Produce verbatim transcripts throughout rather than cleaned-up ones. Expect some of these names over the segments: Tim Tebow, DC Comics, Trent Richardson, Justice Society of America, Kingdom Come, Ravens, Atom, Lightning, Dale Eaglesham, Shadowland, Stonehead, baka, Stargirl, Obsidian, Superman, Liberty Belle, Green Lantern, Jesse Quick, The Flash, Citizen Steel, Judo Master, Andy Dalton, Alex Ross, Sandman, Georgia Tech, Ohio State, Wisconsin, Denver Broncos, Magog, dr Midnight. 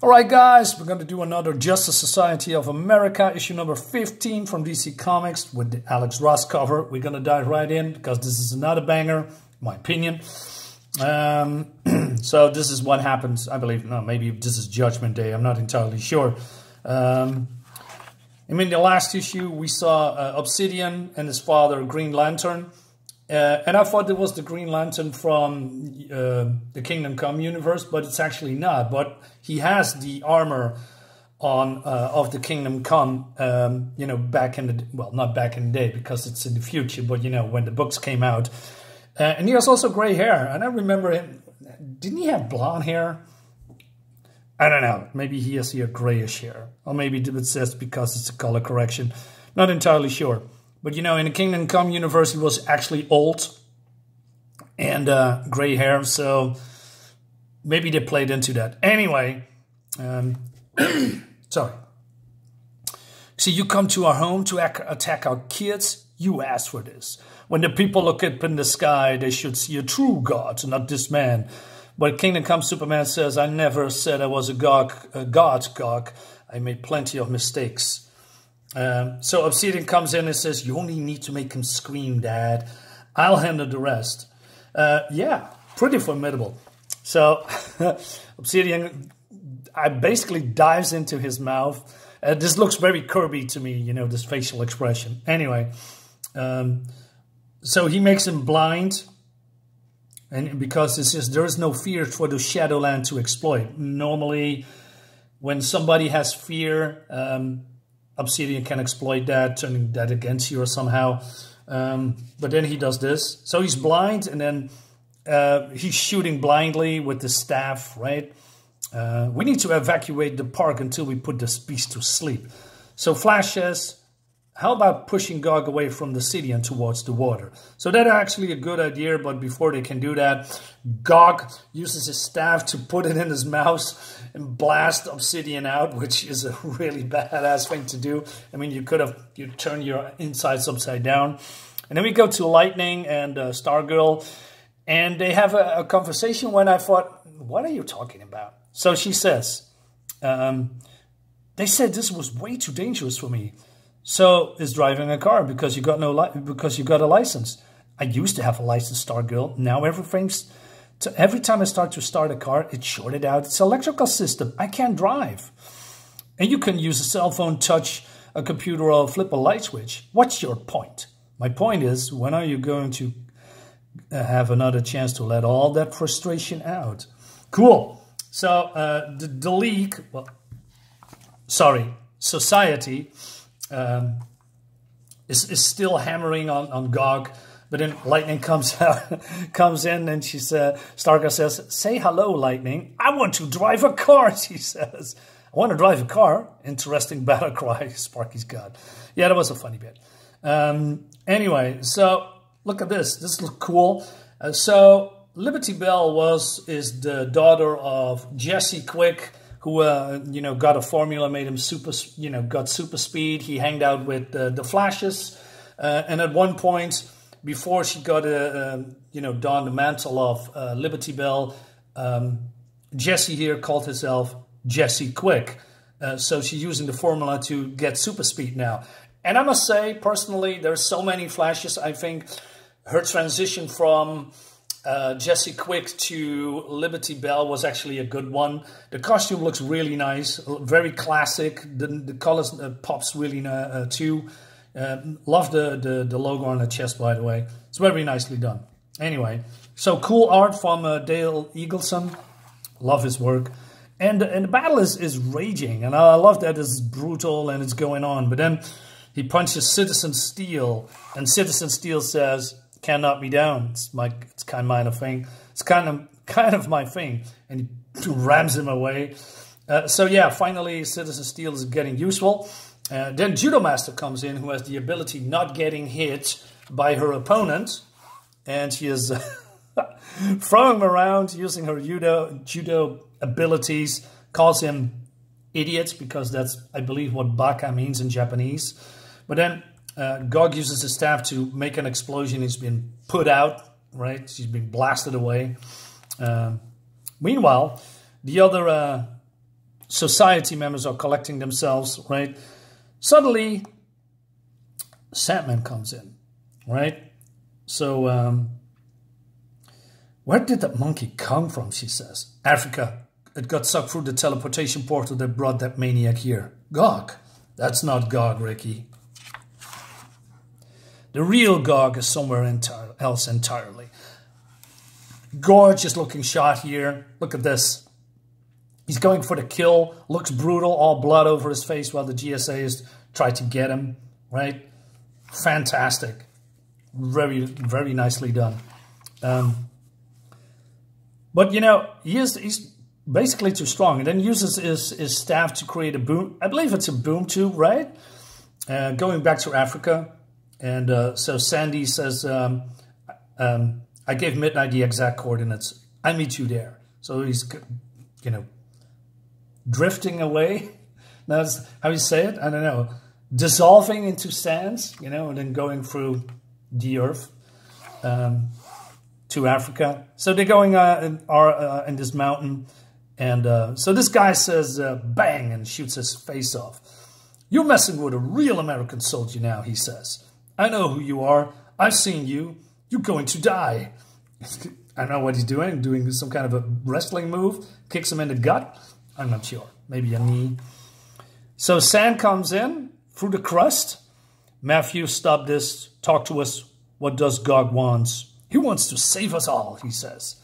Alright guys, we're going to do another Justice Society of America, issue number fifteen from D C Comics with the Alex Ross cover. We're going to dive right in because this is another banger, my opinion. Um, so this is what happens, I believe, no, maybe this is Judgment Day, I'm not entirely sure. Um, I mean, the last issue we saw uh, Obsidian and his father, Green Lantern. Uh, and I thought it was the Green Lantern from uh, the Kingdom Come universe, but it's actually not. But he has the armor on uh, of the Kingdom Come, um, you know, back in the... Well, not back in the day, because it's in the future, but, you know, when the books came out. Uh, and he has also gray hair. And I remember him... Didn't he have blonde hair? I don't know. Maybe he has here grayish hair. Or maybe it says because it's a color correction. Not entirely sure. But, you know, in the Kingdom Come universe, he was actually old and uh, gray hair. So maybe they played into that. Anyway, um, sorry. See, you come to our home to attack our kids. You asked for this. When the people look up in the sky, they should see a true god, not this man. But Kingdom Come Superman says, I never said I was a, Gog, a god, Gog. I made plenty of mistakes. Um, so Obsidian comes in and says, you only need to make him scream, Dad. I'll handle the rest. Uh, yeah, pretty formidable. So Obsidian I basically dives into his mouth. Uh, this looks very Kirby to me, you know, this facial expression. Anyway, um, so he makes him blind. And because it says there is no fear for the Shadowland to exploit. Normally, when somebody has fear... Um, Obsidian can exploit that, turning that against you or somehow. Um, but then he does this. So he's blind, and then uh, he's shooting blindly with the staff, right? Uh, we need to evacuate the park until we put this beast to sleep. So Flash says, how about pushing Gog away from the city and towards the water? So that's actually a good idea, but before they can do that, Gog uses his staff to put it in his mouth and blast Obsidian out, which is a really badass thing to do. I mean, you could have, you turn your insides upside down. And then we go to Lightning and uh, Stargirl, and they have a, a conversation when I thought, what are you talking about? So she says, um, they said this was way too dangerous for me. So is driving a car because you got no li because you got a license. I used to have a license, Stargirl. Now everything's to, every time I start to start a car, it shorted out its electrical system. I can't drive. And you can use a cell phone, touch a computer, or flip a light switch. What's your point? My point is, when are you going to have another chance to let all that frustration out? Cool. So uh, the, the league, well, sorry, society. Um, is, is still hammering on, on Gog, but then Lightning comes out, comes in, and she said, Stargirl says, "Say hello, Lightning. I want to drive a car." She says, "I want to drive a car." Interesting battle cry. Sparky's God. Yeah, that was a funny bit. Um, anyway, so look at this. This looks cool. Uh, so Liberty Belle was is the daughter of Jesse Quick, who, uh, you know, got a formula, made him super, you know, got super speed. He hanged out with uh, the Flashes. Uh, and at one point, before she got, a, um, you know, donned the mantle of uh, Liberty Belle, um, Jesse here called herself Jesse Quick. Uh, so she's using the formula to get super speed now. And I must say, personally, there's so many Flashes. I think her transition from... Uh, Jesse Quick to Liberty Belle was actually a good one. The costume looks really nice, very classic. The, the colors uh, pops really uh, uh, too. Uh, love the, the, the logo on the chest, by the way. It's very nicely done. Anyway, so cool art from uh, Dale Eaglesham. Love his work. And, and the battle is, is raging, and I love that it's brutal and it's going on. But then he punches Citizen Steel, and Citizen Steel says... Cannot be down. It's my. It's kind of minor thing. It's kind of kind of my thing, and he rams him away. Uh, so yeah, finally, Citizen Steel is getting useful. Uh, then Judo Master comes in, who has the ability not getting hit by her opponent, and she is throwing him around using her judo judo abilities. Calls him idiot because that's, I believe, what baka means in Japanese. But then. Uh, Gog uses his staff to make an explosion. He's been put out, right? He's been blasted away. Uh, meanwhile, the other uh, society members are collecting themselves, right? Suddenly, Sandman comes in, right? So, um, where did that monkey come from, she says. Africa. It got sucked through the teleportation portal that brought that maniac here. Gog. That's not Gog, Ricky. The real Gog is somewhere entire, else entirely. Gorgeous looking shot here. Look at this. He's going for the kill. Looks brutal. All blood over his face while the G S As try to get him. Right? Fantastic. Very, very nicely done. Um, but, you know, he is, he's basically too strong. And then uses his, his staff to create a boom. I believe it's a boom tube, right? Uh, going back to Africa. And uh, so Sandy says, um, um, I gave Midnight the exact coordinates. I meet you there. So he's, you know, drifting away. That's how you say it. I don't know. Dissolving into sands, you know, and then going through the earth um, to Africa. So they're going uh, in, are, uh, in this mountain. And uh, so this guy says, uh, bang, and shoots his face off. You're messing with a real American soldier now, he says. I know who you are. I've seen you. You're going to die. I know what he's doing. Doing some kind of a wrestling move. Kicks him in the gut. I'm not sure. Maybe a knee. So Sam comes in through the crust. Matthew, stop this. Talk to us. What does God want? He wants to save us all, he says.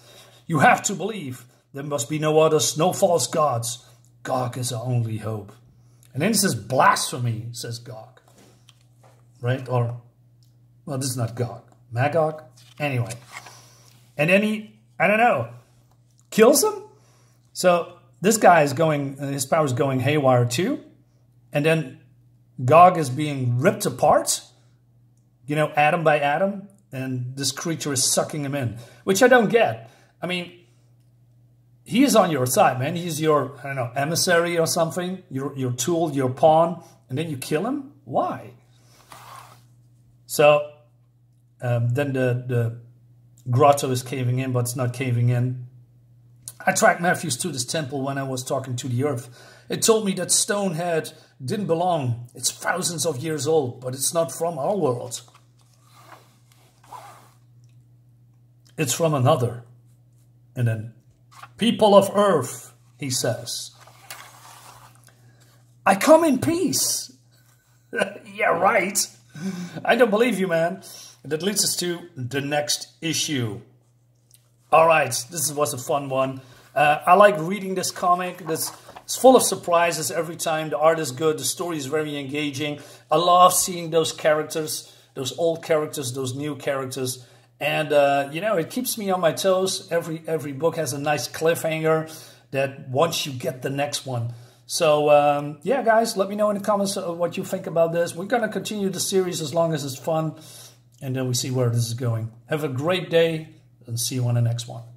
You have to believe. There must be no others, no false gods. Gog is our only hope. And then he says, blasphemy, says Gog. Right? Or... well, this is not Gog. Magog? Anyway. And then he, I don't know, kills him? So this guy is going, his power is going haywire too. And then Gog is being ripped apart, you know, atom by atom. And this creature is sucking him in, which I don't get. I mean, he is on your side, man. He's your, I don't know, emissary or something, your, your tool, your pawn. And then you kill him? Why? So... Um, then the, the grotto is caving in, but it's not caving in. I tracked Matthews to this temple when I was talking to the earth. It told me that Stonehead didn't belong. It's thousands of years old, but it's not from our world. It's from another. And then, people of earth, he says. I come in peace. Yeah, right. I don't believe you, man. That leads us to the next issue. All right, this was a fun one. Uh, I like reading this comic. It's, it's full of surprises every time. The art is good. The story is very engaging. I love seeing those characters, those old characters, those new characters. And, uh, you know, it keeps me on my toes. Every, every book has a nice cliffhanger that once you get the next one. So, um, yeah, guys, let me know in the comments what you think about this. We're going to continue the series as long as it's fun. And then we see where this is going. Have a great day and see you on the next one.